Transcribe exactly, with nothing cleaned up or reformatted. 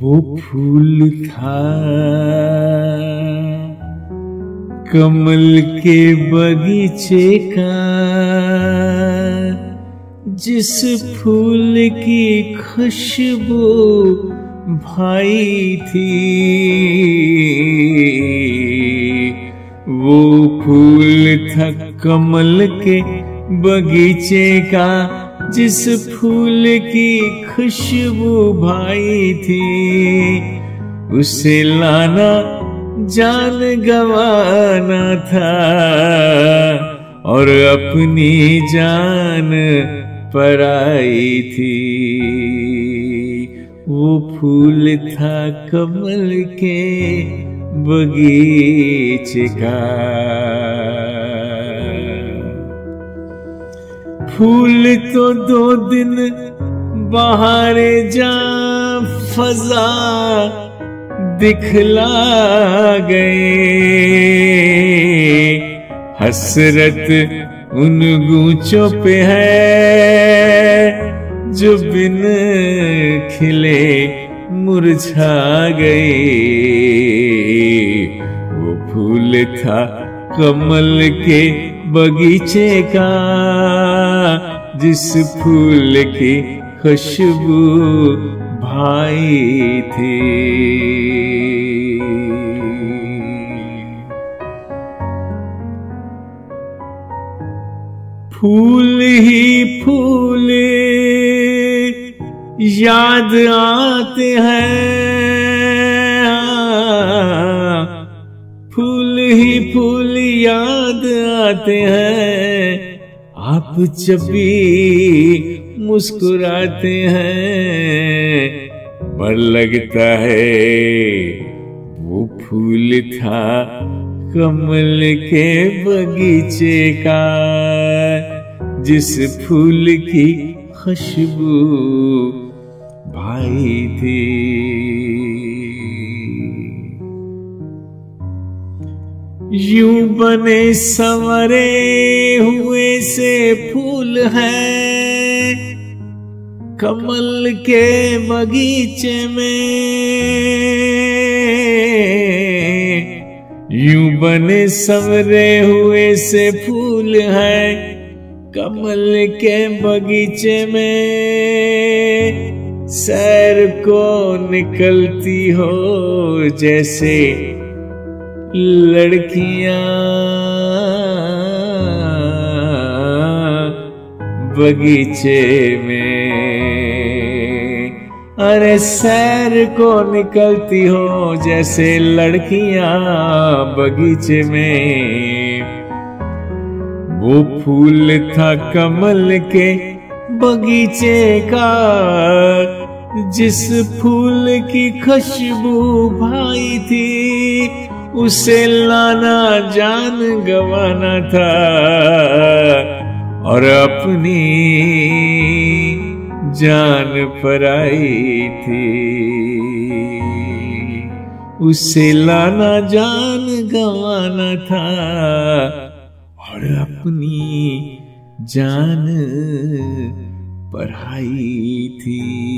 वो फूल था कमल के बगीचे का, जिस फूल की खुशबू भाई थी। वो फूल था कमल के बगीचे का, जिस फूल की खुशबू भाई थी। उसे लाना जान गंवाना था और अपनी जान पराई थी। वो फूल था कमल के बगीचे का। फूल तो दो दिन बाहर जा फजा दिखला गए, हसरत उन गूंचों पे है जो बिन खिले मुरझा गए। वो फूल था कमल के बगीचे का, जिस फूल की खुशबू भाई थी। फूल ही फूल याद आते हैं, फूल ही फूल याद आते हैं। आप जब भी मुस्कुराते हैं पर लगता है वो फूल था कमल के बगीचे का, जिस फूल की खुशबू भाई थी। यूं बने संवरे हुए से फूल है कमल के बगीचे में, यूं बने संवरे हुए से फूल है कमल के बगीचे में। सैर को निकलती हो जैसे लड़कियां बगीचे में, अरे सैर को निकलती हो जैसे लड़कियां बगीचे में। वो फूल था कमल के बगीचे का, जिस फूल की खुशबू भाई थी। उसे लाना जान गंवाना था और अपनी जान पराई थी। उसे लाना जान गंवाना था और अपनी जान पराई थी।